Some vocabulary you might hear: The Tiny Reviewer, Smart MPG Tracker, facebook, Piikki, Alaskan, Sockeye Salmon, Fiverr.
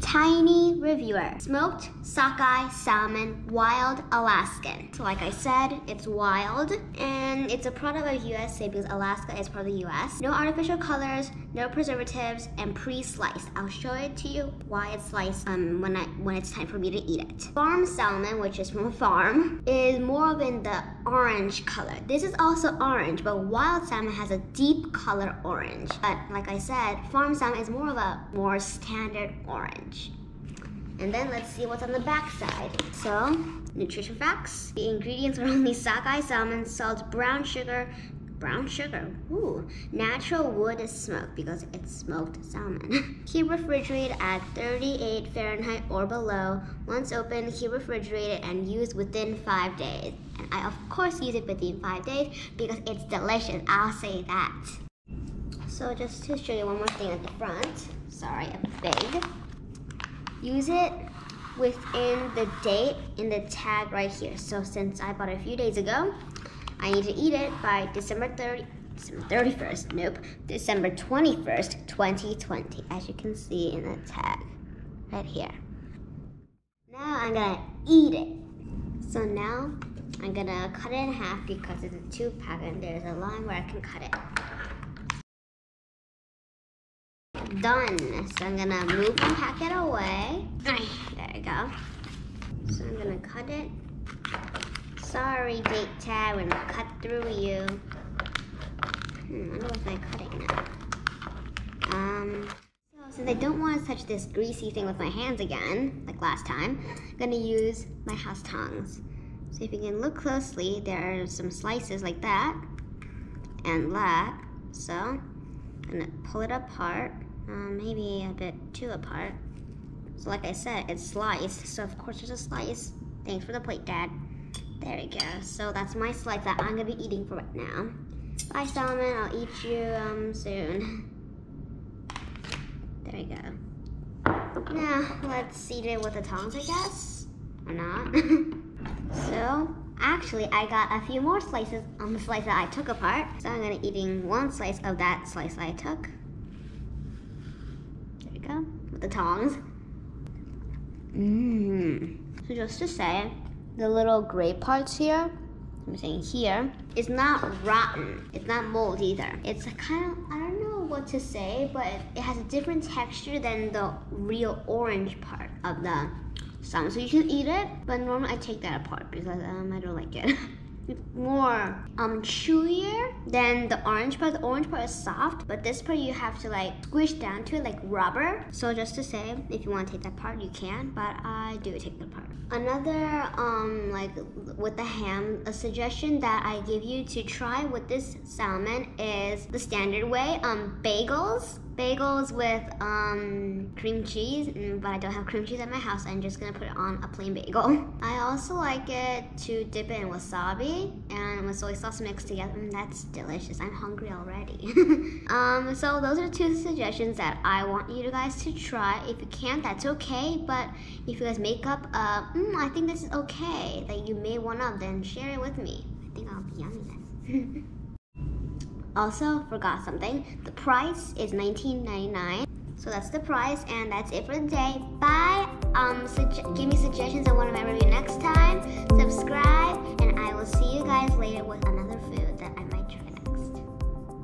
Tiny Reviewer, smoked sockeye salmon, wild Alaskan. So like I said, it's wild and it's a product of USA because Alaska is part of the US. No artificial colors, no preservatives, and pre-sliced. I'll show it to you why it's sliced when it's time for me to eat it. Farm salmon, which is from a farm, is more of in the orange color. This is also orange, but wild salmon has a deep color orange. But like I said, farm salmon is more of a more standard orange. And then let's see what's on the back side. So, nutrition facts. The ingredients are only sockeye salmon, salt, brown sugar, ooh, natural wood smoked because it's smoked salmon. Keep refrigerated at 38 Fahrenheit or below. Once open, keep refrigerated and use within 5 days. And I of course use it within 5 days because it's delicious, I'll say that. So just to show you one more thing at the front, sorry, a big. Use it within the date in the tag right here. So since I bought it a few days ago, I need to eat it by December 21st, 2020, as you can see in the tag right here. Now I'm gonna eat it. So now I'm gonna cut it in half because it's a two-pack and there's a line where I can cut it. Done. So I'm gonna move and pack it away. There we go. So I'm gonna cut it. Sorry, date tag, we're gonna cut through you. I wonder if I'm cutting now. So since I don't want to touch this greasy thing with my hands again, like last time, I'm gonna use my house tongs. So if you can look closely, there are some slices like that, and that. So I'm gonna pull it apart, maybe a bit too apart. So like I said, it's sliced, so of course there's a slice. Thanks for the plate, Dad. There we go. So that's my slice that I'm going to be eating for right now. Bye, salmon. I'll eat you soon. There we go. Now, let's eat it with the tongs, I guess. Or not. So, actually, I got a few more slices on the slice that I took apart. So I'm going to be eating one slice of that slice that I took. There we go. With the tongs. So just to say, the little gray parts here, I'm saying here, it's not rotten. It's not mold either. It's kind of, I don't know what to say, but it has a different texture than the real orange part of the salmon. So you can eat it, but normally I take that apart because I don't like it. It's more chewier than the orange part. The orange part is soft, but this part you have to like squish down to it like rubber. So just to say, if you want to take that part, you can, but I do take that part. Another like with the ham, a suggestion that I give you to try with this salmon is the standard way, bagels with cream cheese, but I don't have cream cheese at my house. I'm just gonna put it on a plain bagel. I also like it to dip it in wasabi and with soy sauce mixed together. That's delicious. I'm hungry already. So those are two suggestions that I want you guys to try. If you can't, that's okay, but if you guys make up I think this is okay, that you made one up, then share it with me. I think I'll be yummy then. Also, forgot something. The price is $19.99. So that's the price, and that's it for the day. Bye! Give me suggestions on what I'm gonna review next time. Subscribe, and I will see you guys later with another food that I'm